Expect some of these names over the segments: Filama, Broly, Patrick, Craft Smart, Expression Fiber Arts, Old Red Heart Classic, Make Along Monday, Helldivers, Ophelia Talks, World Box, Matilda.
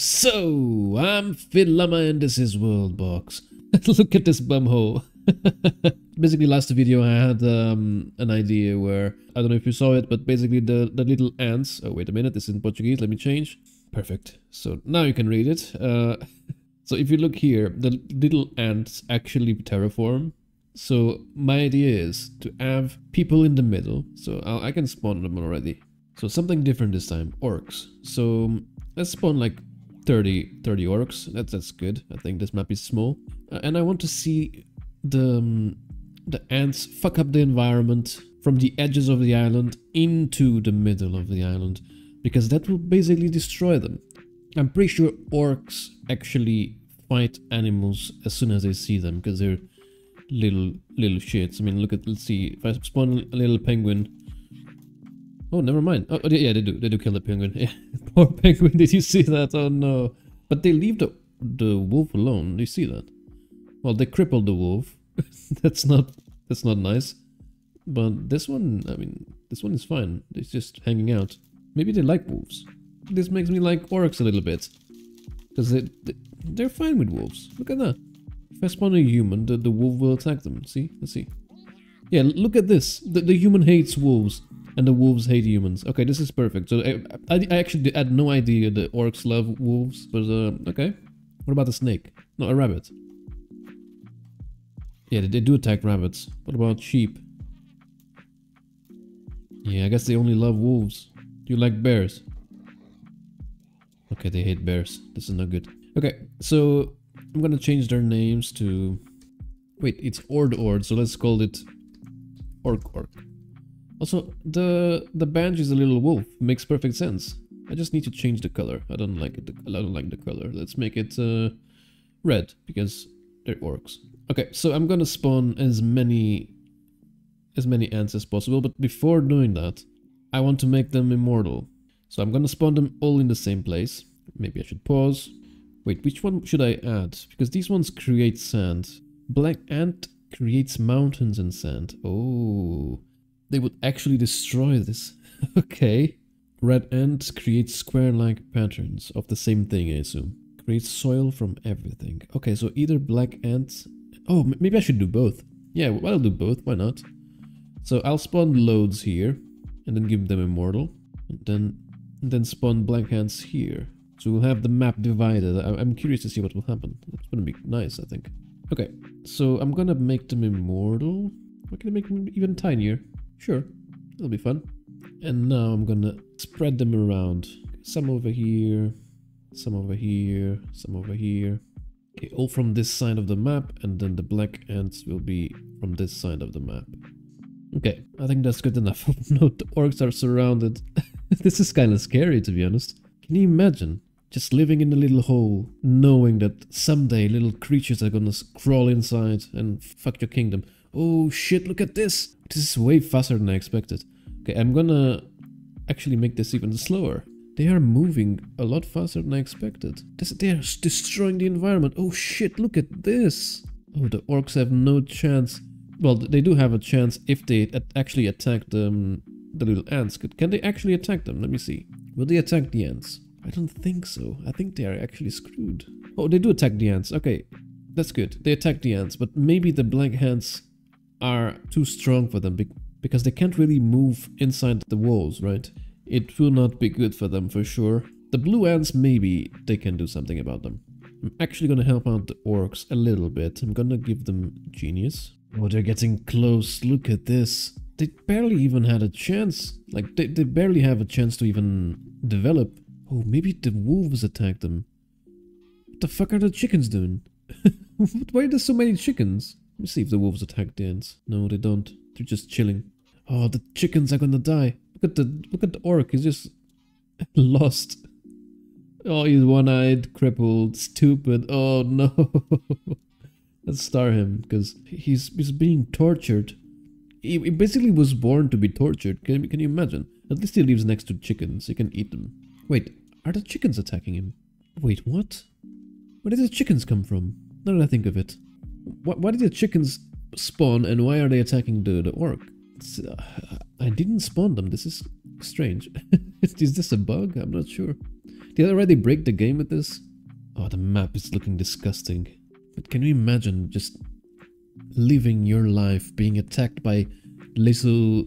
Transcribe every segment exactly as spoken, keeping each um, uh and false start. So, I'm Filama and this is World Box. Look at this bumhole. Basically, last video I had um, an idea where, I don't know if you saw it, but basically the, the little ants... Oh, wait a minute, this is in Portuguese, let me change. Perfect. So, now you can read it. Uh, so, if you look here, the little ants actually terraform. So, my idea is to have people in the middle. So, I'll, I can spawn them already. So, something different this time, orcs. So, let's spawn like... thirty orcs. That's that's good. I think this map is small, uh, and I want to see the um, the ants fuck up the environment from the edges of the island into the middle of the island, because that will basically destroy them. I'm pretty sure orcs actually fight animals as soon as they see them, because they're little little shits. I mean, look at let's see if I spawn a little penguin. Oh, never mind. Oh, yeah, they do. They do kill the penguin. Yeah. Poor penguin, did you see that? Oh, no. But they leave the, the wolf alone. Do you see that? Well, they crippled the wolf. that's not that's not nice. But this one, I mean, this one is fine. It's just hanging out. Maybe they like wolves. This makes me like orcs a little bit. Because they, they, they're fine with wolves. Look at that. If I spawn a human, the, the wolf will attack them. See? Let's see. Yeah, look at this. The, the human hates wolves. And the wolves hate humans. Okay, this is perfect. So I, I, I actually had no idea the orcs love wolves, but uh, okay. What about a snake? No, a rabbit. Yeah, they, they do attack rabbits. What about sheep? Yeah, I guess they only love wolves. Do you like bears? Okay, they hate bears. This is not good. Okay, so I'm gonna change their names to... Wait, it's Ord Ord, so let's call it Orc Orc. Also, the the badge is a little wolf. Makes perfect sense. I just need to change the color. I don't like it. I don't like the color. Let's make it uh, red, because they're orcs. Okay, so I'm gonna spawn as many as many ants as possible. But before doing that, I want to make them immortal. So I'm gonna spawn them all in the same place. Maybe I should pause. Wait, which one should I add? Because these ones create sand. Black ant creates mountains and sand. Oh. They would actually destroy this. Okay. Red ant creates square-like patterns of the same thing, I assume. Creates soil from everything. Okay, so either black ant... Oh, maybe I should do both. Yeah, well, I'll do both. Why not? So I'll spawn loads here and then give them immortal. And then, and then spawn black ants here. So we'll have the map divided. I I'm curious to see what will happen. That's gonna be nice, I think. Okay, so I'm gonna make them immortal. We're gonna make them even tinier. Sure, it'll be fun. And now I'm gonna spread them around. Some over here, some over here, some over here. Okay, all from this side of the map, and then the black ants will be from this side of the map. Okay, I think that's good enough. No, the orcs are surrounded. This is kind of scary, to be honest. Can you imagine just living in a little hole, knowing that someday little creatures are gonna crawl inside and fuck your kingdom? Oh shit, look at this! This is way faster than I expected. Okay, I'm gonna actually make this even slower. They are moving a lot faster than I expected. This, they are destroying the environment. Oh shit, look at this! Oh, the orcs have no chance. Well, they do have a chance if they actually attack the, the little ants. Can they actually attack them? Let me see. Will they attack the ants? I don't think so. I think they are actually screwed. Oh, they do attack the ants. Okay, that's good. They attack the ants, but maybe the black ants... are too strong for them, because they can't really move inside the walls, right? It will not be good for them for sure. The blue ants, maybe they can do something about them. I'm actually gonna help out the orcs a little bit. I'm gonna give them genius. Oh, they're getting close. Look at this. They barely even had a chance. Like, they, they barely have a chance to even develop. Oh, maybe the wolves attack them. What the fuck are the chickens doing? Why are there so many chickens? Let me see if the wolves attack the ants. No, they don't. They're just chilling. Oh, the chickens are gonna die. Look at the look at the orc. He's just lost. Oh, he's one-eyed, crippled, stupid. Oh no. Let's star him, because he's he's being tortured. He, he basically was born to be tortured. Can can you imagine? At least he lives next to chickens. He can eat them. Wait, are the chickens attacking him? Wait, what? Where did the chickens come from? Now that I think of it. Why did the chickens spawn and why are they attacking the, the orc? Uh, I didn't spawn them, this is strange. Is this a bug? I'm not sure. Did I already break the game with this? Oh, the map is looking disgusting. But can you imagine just living your life, being attacked by little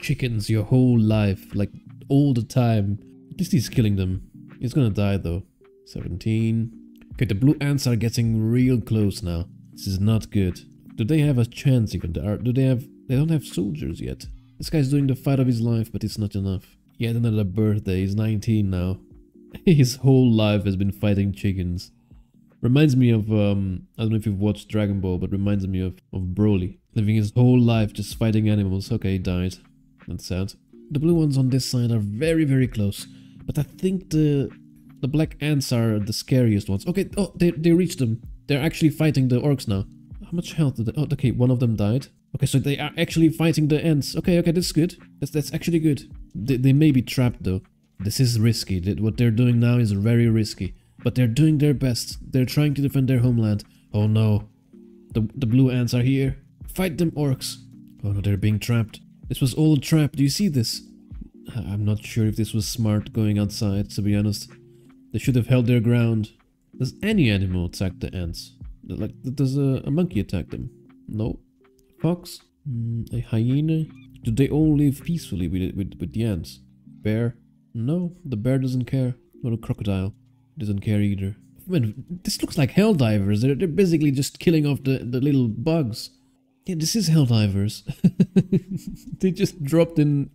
chickens your whole life, like all the time? At least he's killing them. He's gonna die though. seventeen. Okay, the blue ants are getting real close now. This is not good. Do they have a chance even? Do they have... They don't have soldiers yet. This guy's doing the fight of his life, but it's not enough. Yet another birthday. He's nineteen now. His whole life has been fighting chickens. Reminds me of, um, I don't know if you've watched Dragon Ball, but reminds me of, of Broly. Living his whole life just fighting animals. Okay, he died. That's sad. The blue ones on this side are very, very close. But I think the the black ants are the scariest ones. Okay, oh, they, they reached them. They're actually fighting the orcs now. How much health did they... Oh, okay, one of them died. Okay, so they are actually fighting the ants. Okay, okay, that's good. That's, that's actually good. They, they may be trapped though. This is risky. What they're doing now is very risky. But they're doing their best. They're trying to defend their homeland. Oh no. The, the blue ants are here. Fight them, orcs. Oh no, they're being trapped. This was all a trap. Do you see this? I'm not sure if this was smart going outside, to be honest. They should have held their ground. Does any animal attack the ants? Like, does a, a monkey attack them? No. Fox? Mm, a hyena? Do they all live peacefully with, with, with the ants? Bear? No, the bear doesn't care. Not a crocodile. Doesn't care either. Man, this looks like Helldivers. They're, they're basically just killing off the, the little bugs. Yeah, this is Helldivers. They just dropped in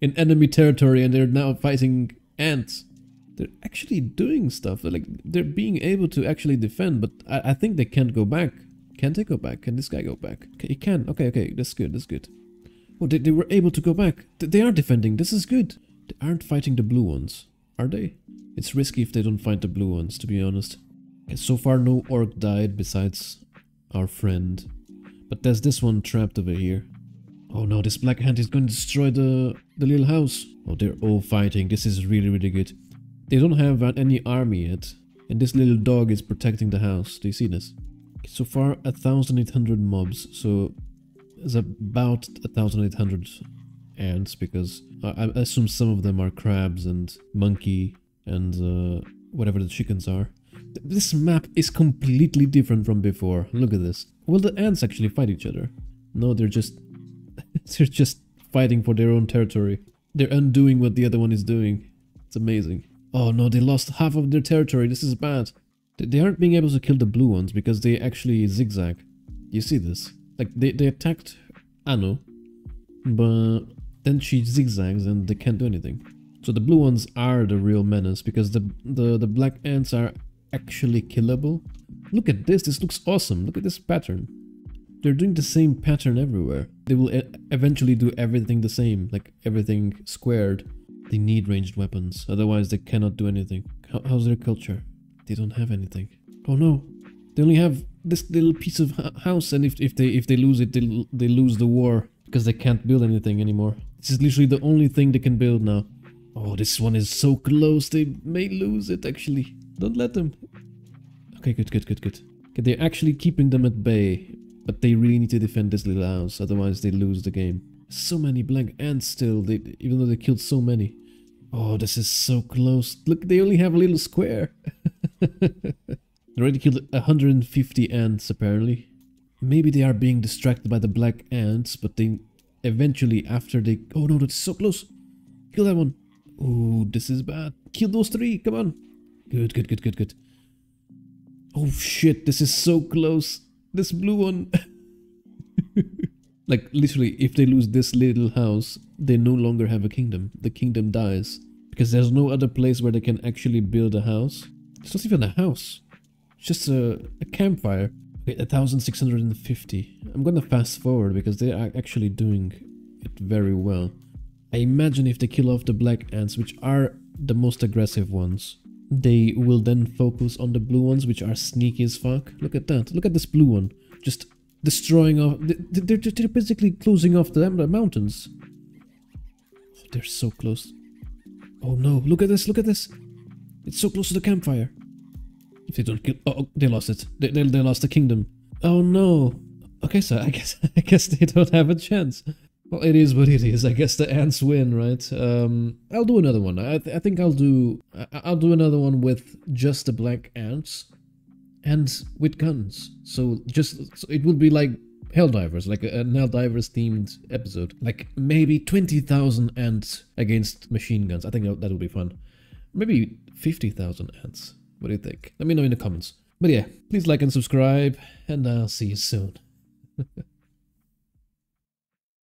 in enemy territory and they're now fighting ants. They're actually doing stuff. They're like they're being able to actually defend, but I, I think they can't go back. Can they go back? Can this guy go back? Okay, he can. Okay, okay, that's good, that's good. Oh, they, they were able to go back. Th they are defending. This is good. They aren't fighting the blue ones, are they? It's risky if they don't fight the blue ones, to be honest. Okay, so far no orc died besides our friend. But there's this one trapped over here. Oh no, this black ant is going to destroy the, the little house. Oh, they're all fighting. This is really, really good. They don't have any army yet. And this little dog is protecting the house. Do you see this? Okay, so far, one thousand eight hundred mobs. So it's about one thousand eight hundred ants because I, I assume some of them are crabs and monkey and uh, whatever the chickens are. This map is completely different from before. Look at this. Will the ants actually fight each other? No, they're just they're just fighting for their own territory. They're undoing what the other one is doing. It's amazing. Oh no, they lost half of their territory. This is bad. They aren't being able to kill the blue ones because they actually zigzag. You see this? Like they, they attacked Anno, but then she zigzags and they can't do anything. So the blue ones are the real menace because the the, the black ants are actually killable. Look at this. This looks awesome. Look at this pattern. They're doing the same pattern everywhere. They will e eventually do everything the same, like everything squared. They need ranged weapons, otherwise they cannot do anything. How how's their culture? They don't have anything. Oh no, they only have this little piece of house, and if if they if they lose it, they they lose the war because they can't build anything anymore. This is literally the only thing they can build now. Oh, this one is so close. They may lose it actually. Don't let them. Okay, good, good, good, good. Okay, they're actually keeping them at bay, but they really need to defend this little house, otherwise they lose the game. So many black ants still, they, even though they killed so many. Oh, this is so close. Look, they only have a little square. They already killed one hundred fifty ants, apparently. Maybe they are being distracted by the black ants, but they eventually after they... Oh no, that's so close. Kill that one. Oh, this is bad. Kill those three, come on. Good, good, good, good, good. Oh shit, this is so close. This blue one. Like, literally, if they lose this little house, they no longer have a kingdom. The kingdom dies. Because there's no other place where they can actually build a house. It's not even a house. It's just a, a campfire. Okay, one thousand six hundred fifty. I'm gonna fast forward because they are actually doing it very well. I imagine if they kill off the black ants, which are the most aggressive ones, they will then focus on the blue ones, which are sneaky as fuck. Look at that. Look at this blue one. Just... destroying off... They're, they're basically closing off the mountains. Oh, they're so close. Oh no, look at this, look at this. It's so close to the campfire. If they don't kill... Oh, they lost it. They, they, they lost the kingdom. Oh no. Okay, so I guess I guess they don't have a chance. Well, it is what it is. I guess the ants win, right? Um, I'll do another one. I, th I think I'll do I'll do another one with just the black ants and with guns. So just so it would be like Helldivers, like a, an Helldivers themed episode. Like maybe twenty thousand ants against machine guns. I think that would be fun. Maybe fifty thousand ants. What do you think? Let me know in the comments. But yeah, please like and subscribe, and I'll see you soon.